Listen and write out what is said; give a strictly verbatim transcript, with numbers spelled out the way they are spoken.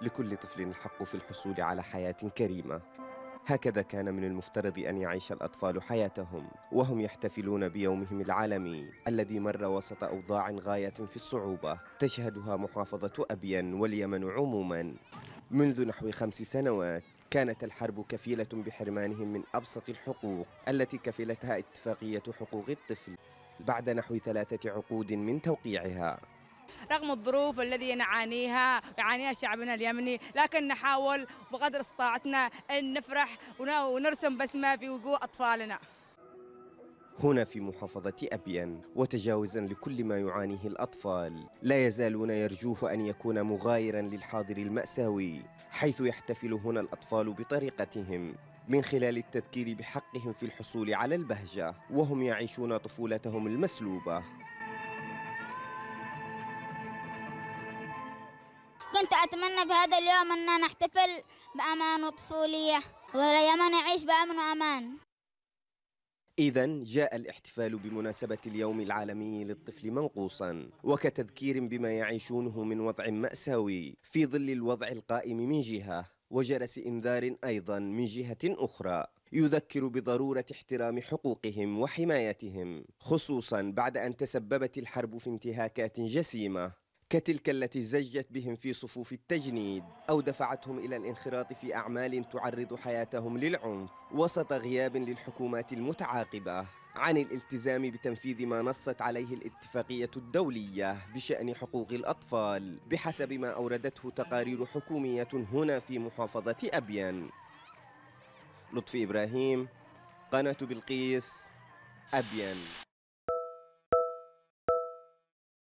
لكل طفل الحق في الحصول على حياة كريمة. هكذا كان من المفترض أن يعيش الأطفال حياتهم وهم يحتفلون بيومهم العالمي الذي مر وسط أوضاع غاية في الصعوبة تشهدها محافظة أبين واليمن عموماً. منذ نحو خمس سنوات كانت الحرب كفيلة بحرمانهم من أبسط الحقوق التي كفلتها اتفاقية حقوق الطفل بعد نحو ثلاثة عقود من توقيعها. رغم الظروف التي نعانيها يعانيها شعبنا اليمني، لكن نحاول بقدر استطاعتنا أن نفرح ونرسم بسمة في وجوه أطفالنا. هنا في محافظة أبين وتجاوزاً لكل ما يعانيه الأطفال، لا يزالون يرجوه أن يكون مغايراً للحاضر المأساوي، حيث يحتفل هنا الأطفال بطريقتهم من خلال التذكير بحقهم في الحصول على البهجة وهم يعيشون طفولتهم المسلوبة. كنت أتمنى في هذا اليوم أن نحتفل بأمان وطفولية واليمن يعيش بأمن وأمان. إذن جاء الاحتفال بمناسبة اليوم العالمي للطفل منقوصاً وكتذكير بما يعيشونه من وضع مأساوي في ظل الوضع القائم من جهة وجرس إنذار أيضاً من جهة أخرى يذكر بضرورة احترام حقوقهم وحمايتهم، خصوصاً بعد أن تسببت الحرب في انتهاكات جسيمة كتلك التي زجت بهم في صفوف التجنيد أو دفعتهم إلى الانخراط في أعمال تعرض حياتهم للعنف وسط غياب للحكومات المتعاقبة عن الالتزام بتنفيذ ما نصت عليه الاتفاقية الدولية بشأن حقوق الأطفال بحسب ما أوردته تقارير حكومية هنا في محافظة أبين. لطفي إبراهيم، قناة بلقيس، أبين.